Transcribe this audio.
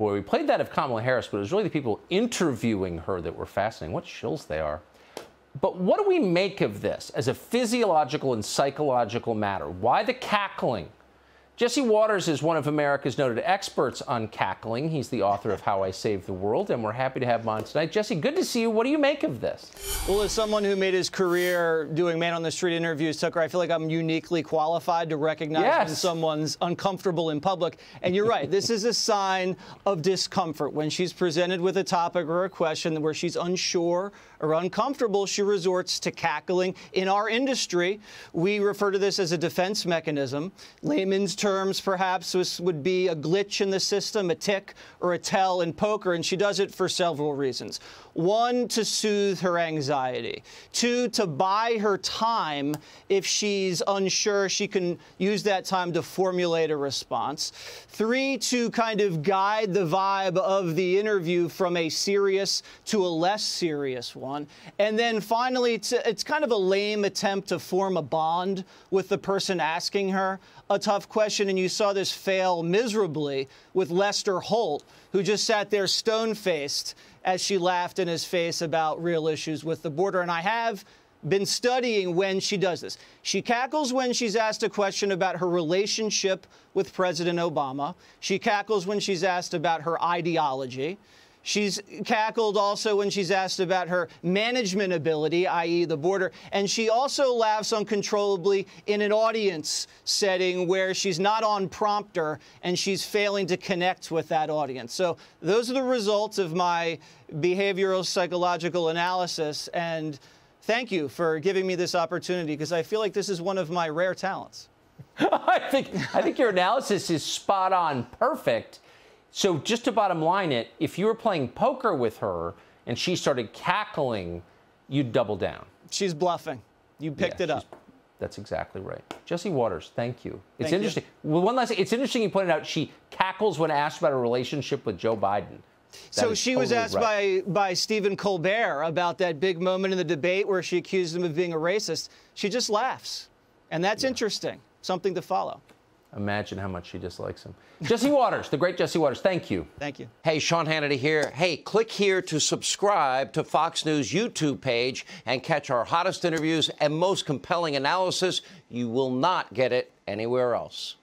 Boy, we played that of Kamala Harris, but it was really the people interviewing her that were fascinating. What shills they are. But what do we make of this as a physiological and psychological matter? Why the cackling? Jesse Watters is one of America's noted experts on cackling. He's the author of How I Saved the World, and we're happy to have him on tonight. Jesse, good to see you. What do you make of this? Well, as someone who made his career doing man-on-the-street interviews, Tucker, I feel like I'm uniquely qualified to recognize when someone's uncomfortable in public. And you're right. This is a sign of discomfort. When she's presented with a topic or a question where she's unsure or uncomfortable, she resorts to cackling. In our industry, we refer to this as a defense mechanism. Layman's term. Perhaps this would be a glitch in the system, a tick or a tell in poker, and she does it for several reasons. One, to soothe her anxiety. Two, to buy her time. If she's unsure, she can use that time to formulate a response. Three, to kind of guide the vibe of the interview from a serious to a less serious one. And then finally, it's kind of a lame attempt to form a bond with the person asking her a tough question. And you saw this fail miserably with Lester Holt, who just sat there stone-faced as she laughed in his face about real issues with the border. And I have been studying when she does this. She cackles when she's asked a question about her relationship with President Obama. She cackles when she's asked about her ideology. She's cackled also when she's asked about her management ability, i.e. the border. And she also laughs uncontrollably in an audience setting where she's not on prompter and she's failing to connect with that audience. So those are the results of my behavioral psychological analysis. And thank you for giving me this opportunity, because I feel like this is one of my rare talents. I think your analysis is spot on, perfect. So just to bottom line it, if you were playing poker with her and she started cackling, you'd double down. She's bluffing. You picked it up. That's exactly right. Jesse Watters, thank you. It's interesting. Well, one last thing. It's interesting you pointed out she cackles when asked about her relationship with Joe Biden. So she was asked by Stephen Colbert about that big moment in the debate where she accused him of being a racist. She just laughs. And that's interesting. Something to follow. Imagine how much she dislikes him. Jesse Watters, the great Jesse Watters, thank you. Thank you. Hey, Sean Hannity here. Hey, click here to subscribe to Fox News YouTube page and catch our hottest interviews and most compelling analysis. You will not get it anywhere else.